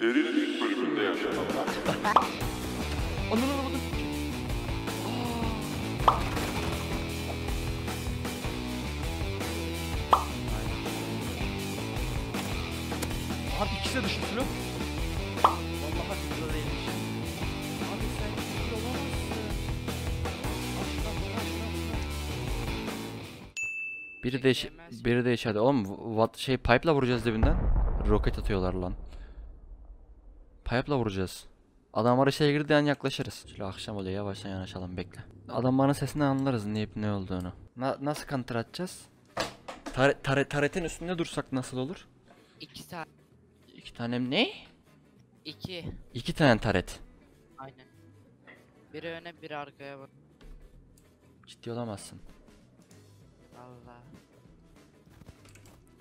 Serinin ilk bölümünde yaşananlar. Ananı abi ikisi de düşmüş lan. Vallahi siz öyleymiş. Abi sen hiç olamazsın. Biri de içeride. Oğlum pipe'la vuracağız dibinden. Roket atıyorlar lan. Pipe'la vuracağız. Adamlar içeri girdiği an yaklaşırız. Şöyle akşam oluyor, yavaştan yanaşalım, bekle. Adamların sesinden anlarız ne olduğunu. Nasıl counter atacağız? Taretin üstünde dursak nasıl olur? 2 tane. 2 tane ne? 2 tane taret. Aynen. Biri öne, biri arkaya bak. Ciddi olamazsın. Vallahi.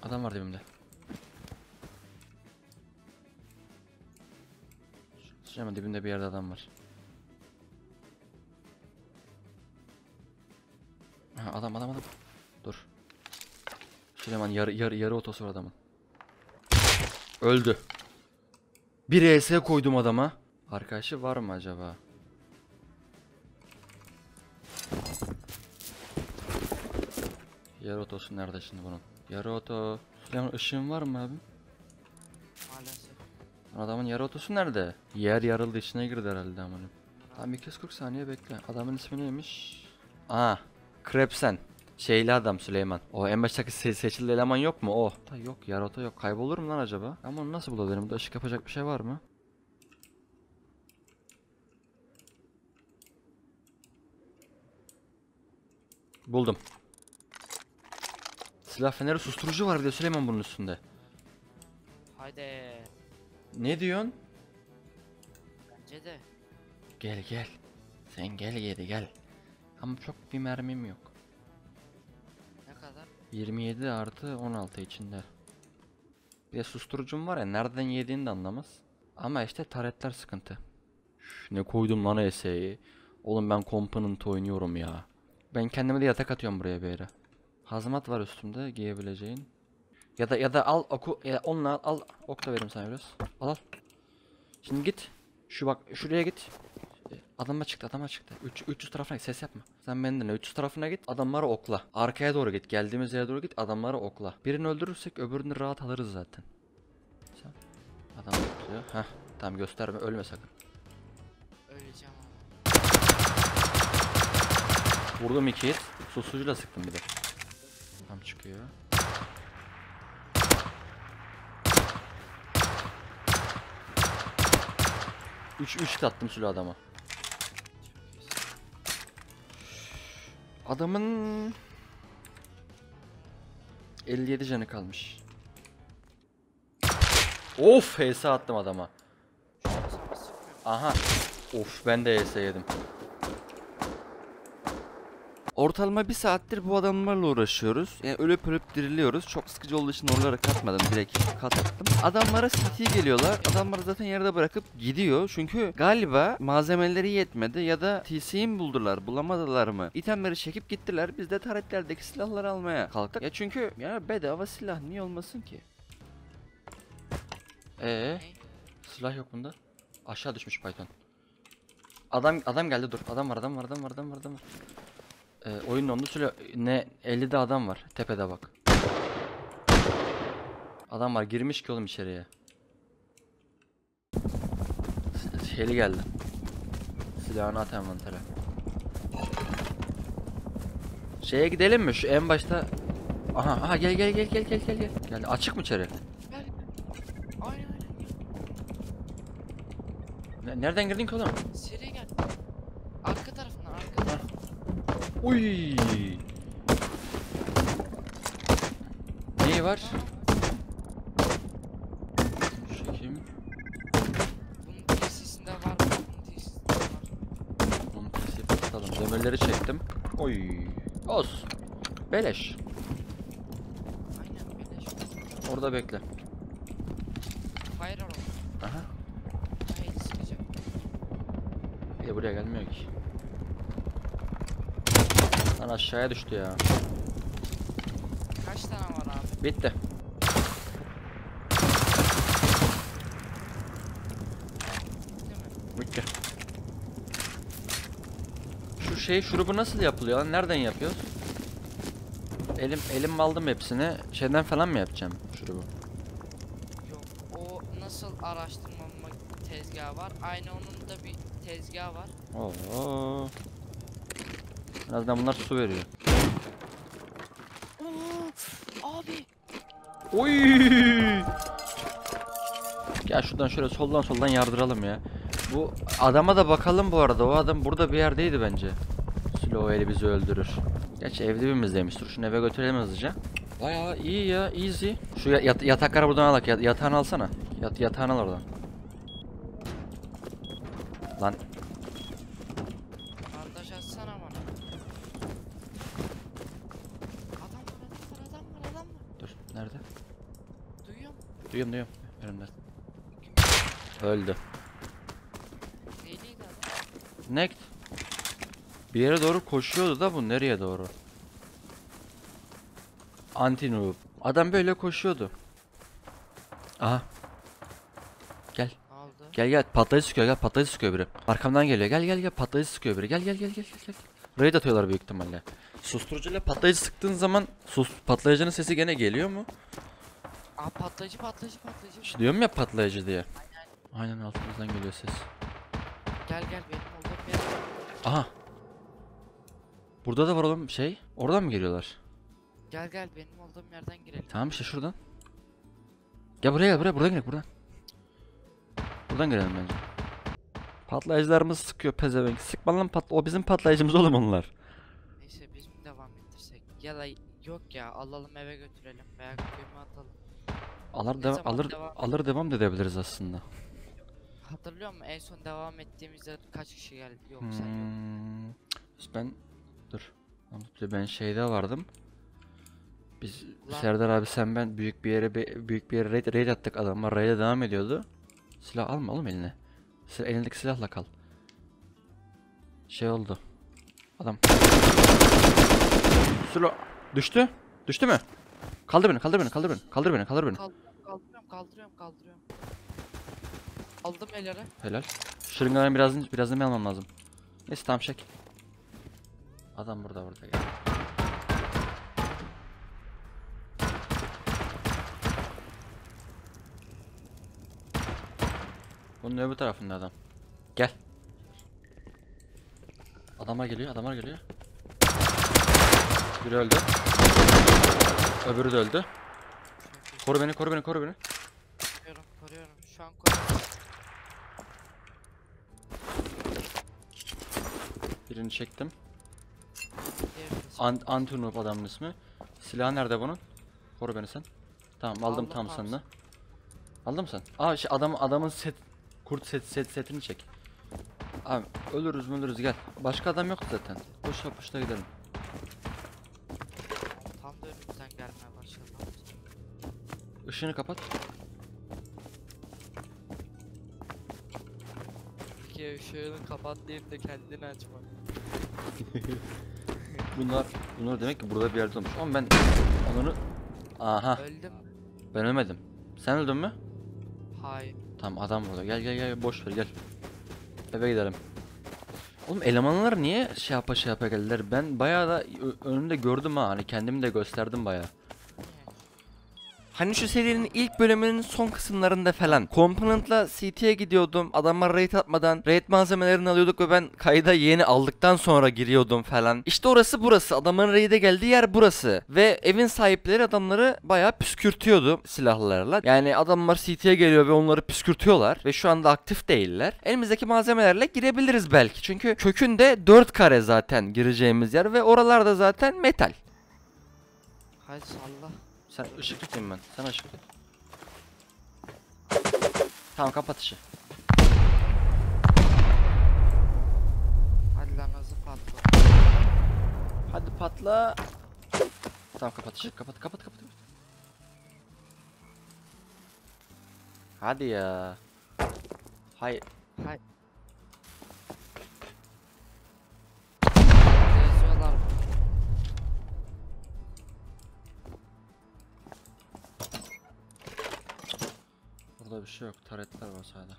Adam var dibimde. Şurada dibimde bir yerde adam var. Ha, adam. Dur. Süleyman yarı otosu var adamın. Öldü. Bir ES koydum adama. Arkadaşı var mı acaba? Yarı otosu nerede şimdi bunun? Yarı oto. Süleyman ışığın var mı abi? Maalesef. Adamın yarı otosu nerede? Yer yarıldı, içine girdi herhalde amanım. Tam 240 saniye bekle. Adamın ismi neymiş? Aa, Krepsen. Şeyli adam Süleyman. O en baştaki seçildi eleman yok mu o? Da yok, yarota yok. Kaybolur mu lan acaba? Ama onu nasıl bulabilirim? Burada ışık yapacak bir şey var mı? Buldum. Silah feneri, susturucu var bir de Süleyman bunun üstünde. Haydi. Ne diyorsun? Bence de. Gel. Sen gel. Ama çok bir mermim yok. 27 artı 16 içinde. Bir de susturucum var ya, nereden yediğini de anlamaz. Ama işte taretler sıkıntı. Üf, ne koydum lan ESA'yı. Oğlum ben Component oynuyorum ya. Ben kendime de yatak atıyorum buraya bir yere. Hazmat var üstümde giyebileceğin. Ya da al oku ya, onunla al ok da veririm sana biraz. Al. Şimdi git. Şuraya git. Adama çıktı. 300 tarafına git, ses yapma. Sen benden dinle, 300 tarafına git, adamları okla. Arkaya doğru git, geldiğimiz yere doğru git, adamları okla. Birini öldürürsek öbürünü rahat alırız zaten. Sen adam tutuyor. Heh, tamam, gösterme, ölme sakın. Öleceğim abi. Vurdum 2 hit, susucuyla sıktım bir de. Tam çıkıyor. Üç attım sülü adama. Adamın 57 canı kalmış. Of, HS attım adama. Aha. Of, ben de HS yedim. Ortalama bir saattir bu adamlarla uğraşıyoruz. Yani ölüp diriliyoruz. Çok sıkıcı olduğu için oralara katmadım. Direkt kat attım. Adamlara CT geliyorlar. Adamları zaten yerde bırakıp gidiyor. Çünkü galiba malzemeleri yetmedi ya da TC'yi mi buldular, bulamadılar mı? İtemleri çekip gittiler. Biz de taretlerdeki silahları almaya kalktık. Ya çünkü ya bedava silah, niye olmasın ki? Silah yok bunda. Aşağı düşmüş Python. Adam geldi, dur. Adam var. Oyunun onda söyle ne, 50'de adam var tepede bak. Adam var, girmiş ki oğlum içeriye. Şeyli geldi. Silahını at envantere. Şeye gidelim mi şu en başta? Aha gel. Geldi, açık mı içeri? Aynen. Nereden girdin ki oğlum? İçeriye gel. Arka tarafından. Uy. Neyi var? Çekeyim. Bunun tesisinde var. Bunun tesisini atalım. Demirleri çektim. Oy. Olsun. Beleş. Aynen beleş. Orada bekle. Hayır orada. Aha. Hayır sıkacağım. Buraya gelmiyor ki. Lan aşağıya düştü ya. Kaç tane var abi? Bitti. Mük gel. Şu şey şurubu nasıl yapılıyor lan? Nereden yapıyoruz? Elim aldım hepsini. Şeyden falan mı yapacağım şurubu? Yok, o nasıl araştırma tezgahı var. Aynı onun da bir tezgahı var. Oo. En azından bunlar su veriyor. Abi. Oy! Gel şuradan şöyle soldan yardıralım ya. Bu adama da bakalım bu arada. O adam burada bir yerdeydi bence. Sloweli bizi öldürür. Geç evde birimiz demiştir. Şunu eve götürelim hızlıca. Bayağı iyi ya, easy. Şu yatakları buradan alak. Yatağını alsana. Yatağını al oradan. Lan. Bandaj atsana bana. Adam var. Dur, nerede? Duyuyorum. Önümde. Öldü. Neyliydi adam? Nekt. Bir yere doğru koşuyordu da bu nereye doğru? Antinoob. Adam böyle koşuyordu. Aha. Gel. Aldı. Gel patlayıcı sıkıyor biri. Arkamdan geliyor. Gel patlayıcı sıkıyor biri. Gel. Raid atıyorlar büyük ihtimalle. Susturucuyla patlayıcı sıktığın zaman patlayıcının sesi gene geliyor mu? Aa, patlayıcı. İşte diyorum ya patlayıcı diye. Aynen altımızdan geliyor ses. Gel benim oldu. Aha. Burada da var oğlum şey. Oradan mı geliyorlar? Gel benim olduğum yerden girelim. Tamam işte şuradan. Gel buraya buradan girelim buradan. Buradan girelim bence. Patlayıcılarımız sıkıyor pezevenk. Sıkma lan o bizim patlayıcımız oğlum onlar. Neyse biz mi devam ettirsek? Ya da yok ya alalım eve götürelim veya köyüme atalım. Devam edebiliriz aslında. Hatırlıyor musun en son devam ettiğimizde kaç kişi geldi? Yok sen yok. Dur. Ben şeyde vardım. Biz lan. Serdar abi sen ben büyük bir yere raid attık adamlar. Raid'e devam ediyordu. Silah alma oğlum eline. Elindeki silahla kal. Şey oldu. Adam. Silah düştü. Düştü mü? Kaldır beni. Kaldırıyorum. Aldım elleri. Helal. Şırıngadan biraz ne almam lazım. Neyse tamam çek. Adam burada gel. Bunun öbür tarafında adam. Gel. Adamlar geliyor. Biri öldü. Öbürü de öldü. Koru beni. Koruyorum. Şu an koruyorum. Birini çektim. Antinoob adamın ismi. Silah nerede bunun? Koru beni sen. Tamam aldım tam sende. Aldın mı sen? Aa şey adamın setini çek. Abi ölürüz gel. Başka adam yok zaten. Koşa gidelim. Tam da önümüzden gelmeye başladı. Işığını kapat. 2 ışığını kapat deyip de kendini açma. Bunlar demek ki burada bir yerde olmuş. Ama ben onları... Aha. Öldüm. Ben ölmedim. Sen öldün mü? Hayır. Tamam adam burada. Gel boş ver gel. Eve gidelim. Oğlum elemanlar niye şey yapa geldiler? Ben bayağı da önümde gördüm ha. Hani kendimi de gösterdim bayağı. Hani şu serinin ilk bölümünün son kısımlarında falan Component'la CT'ye gidiyordum. Adamlar raid atmadan raid malzemelerini alıyorduk ve ben kayda yeni aldıktan sonra giriyordum falan. İşte orası burası. Adamın raid'e geldiği yer burası. Ve evin sahipleri adamları bayağı püskürtüyordu silahlarla. Yani adamlar CT'ye geliyor ve onları püskürtüyorlar. Ve şu anda aktif değiller. Elimizdeki malzemelerle girebiliriz belki. Çünkü kökünde 4 kare zaten gireceğimiz yer ve oralarda zaten metal. Hay Allah. Sen ışık tutayım ben. Sen ışık tut. Tamam kapat ışığı. Hadi lan hızlı patla. Hadi patla. Tamam kapat ışığı. Kapat. Hadi ya. Hayır. Bir şey yok. Taretler var sadece.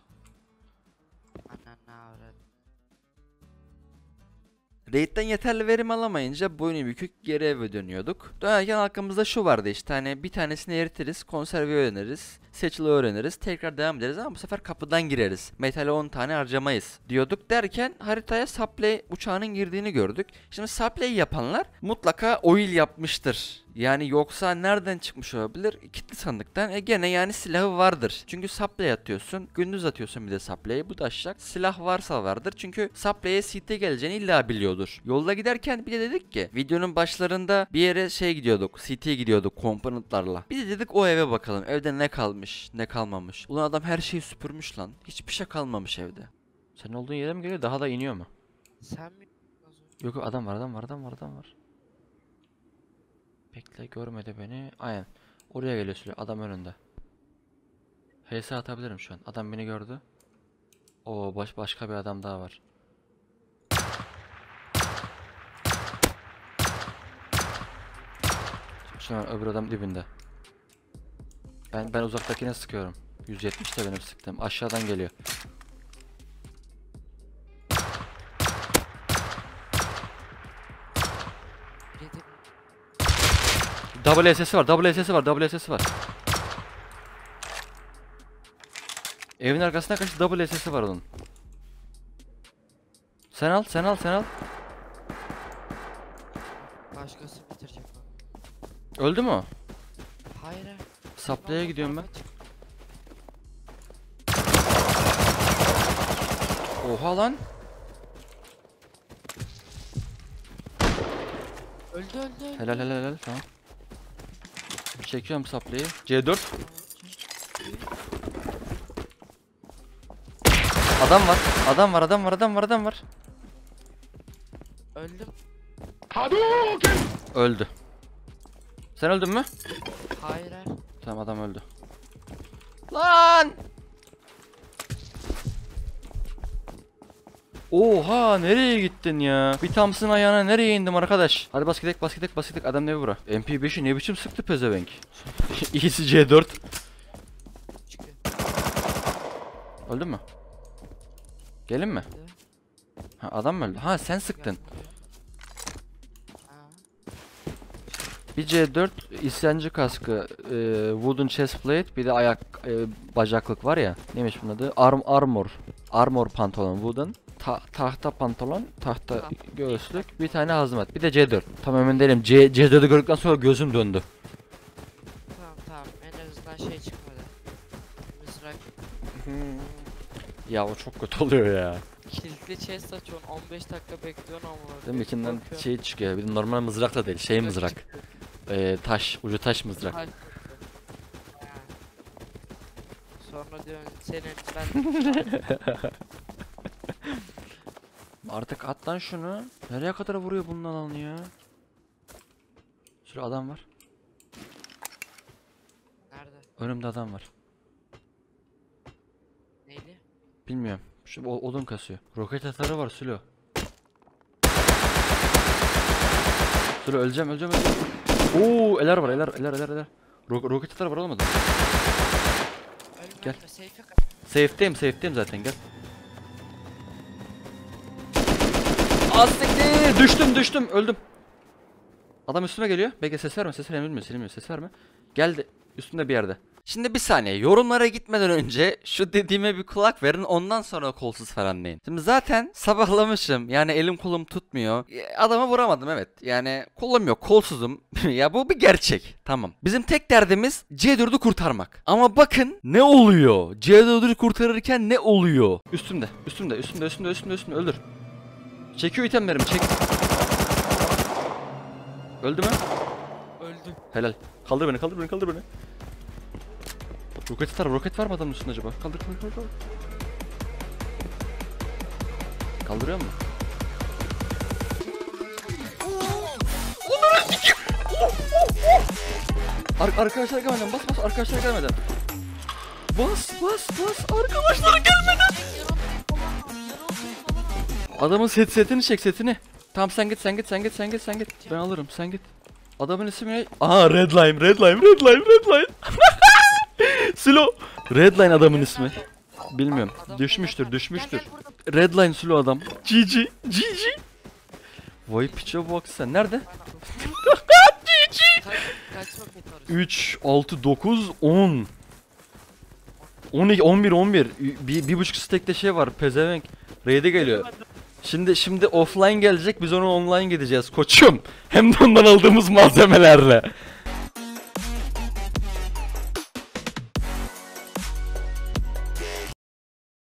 Raid'den yeterli verim alamayınca boynu bükük geri eve dönüyorduk. Dönerken halkamızda şu vardı işte, hani bir tanesini eritiriz, konserve öğreniriz, seçili öğreniriz, tekrar devam ederiz ama bu sefer kapıdan gireriz. Metale 10 tane harcamayız diyorduk derken haritaya Sapley uçağının girdiğini gördük. Şimdi Sapley'i yapanlar mutlaka oil yapmıştır. Yani yoksa nereden çıkmış olabilir? Kitli sandıktan. Gene yani silahı vardır. Çünkü Sapley atıyorsun. Gündüz atıyorsun bir de Sapley'i. Bu da aşağı. Silah varsa vardır. Çünkü Sapley'e site geleceğini illa biliyordur. Yolda giderken bir de dedik ki videonun başlarında bir yere gidiyorduk. City'ye gidiyorduk komponentlarla. Bir de dedik o eve bakalım. Evde ne kalmış ne kalmamış. Ulan adam her şeyi süpürmüş lan. Hiçbir şey kalmamış evde. Sen olduğun yere mi geliyor? Daha da iniyor mu? Sen mi? Yok adam var. Bekle, görmedi beni. Aynen. Oraya geliyor sürekli. Adam önünde. HS atabilirim şu an. Adam beni gördü. Oo, başka bir adam daha var. Şu an öbür adam dibinde. Ben uzaktakine sıkıyorum. 170'te benim sıktım. Aşağıdan geliyor. Double SS'i var. Evin arkasına kaçtı, double SS'i var onun. Sen al. Başkası bitirecek bak. Öldü mü o? Hayır. Saplaya gidiyorum ben. Oha lan. Öldü. Helal tamam. Çekiyorum Sapley'i. C4. Adam var. Öldüm. Öldü. Sen öldün mü? Hayır. Tamam, adam öldü. Lan! Oha, nereye gittin ya? Bir Thompson ayağına nereye indim arkadaş? Hadi bas gidek. Adam ne bura? MP5'i ne biçim sıktı pezevenk? İyisi C4. Öldün mü? Gelin mi? Ha, adam mı öldü? Ha, sen sıktın. Bir C4, isyancı kaskı, wooden chestplate, bir de ayak bacaklık var ya. Neymiş bunun adı? Armor pantolon, wooden. Tahta pantolon, tahta göğüslük, bir tane hazmat, bir de C4. Tam emin değilim. C4'ü gördükten sonra gözüm döndü. Tamam. En azından çıkmadı. Mızrak. Ya o çok kötü oluyor ya. Kilitli chest açıyorsun, 15 dakika bekliyorsun ama. Değil mi? İçinden şey çıkıyor. Bir de normal mızrak da değil. Şey mızrak. Taş, ucu taş mızrak. Yani. Sonra diyorsun ben. Artık at lan şunu. Nereye kadar vuruyor bunun alanı ya? Şurada adam var. Nerede? Önümde adam var. Neydi? Bilmiyorum. Şu odun kasıyor. Roket atarı var Sülo. Sülo öleceğim. Oo, eler var. Roket atarı var olmadı. Gel. Safe'teyim zaten, gel. Astıktı. Düştüm. Öldüm. Adam üstüme geliyor. Bekle, ses verme. Ses verme. Geldi. Üstünde bir yerde. Şimdi bir saniye. Yorumlara gitmeden önce şu dediğime bir kulak verin. Ondan sonra kolsuz falan deyin. Şimdi zaten sabahlamışım. Yani elim kolum tutmuyor. Adamı vuramadım, evet. Yani kolum yok. Kolsuzum. Ya bu bir gerçek. Tamam. Bizim tek derdimiz C4'ü kurtarmak. Ama bakın ne oluyor? C4'ü kurtarırken ne oluyor? Üstümde. Öldür. Çekiyor itemlerim, çek. Öldü mü? Öldü. Helal. Kaldır beni. Roket var mı adamın üstünde acaba? Kaldır. Kaldırıyor mu? Arkadaşlar gelmeden bas. Adamın setini çek, setini. Tamam, sen git. Ben alırım, sen git. Adamın ismi ne? Aha, Redline. Sülo. Redline adamın ismi. Bilmiyorum. Düşmüştür. Redline slow adam. GG. Vay piçe baksa. Nerede? GG. 3, 6, 9, 10. 12, 11. Bir buçuk stack'te şey var. Pezevenk. Raid'e geliyor. Şimdi offline gelecek. Biz onu online gideceğiz koçum. Hem de ondan aldığımız malzemelerle.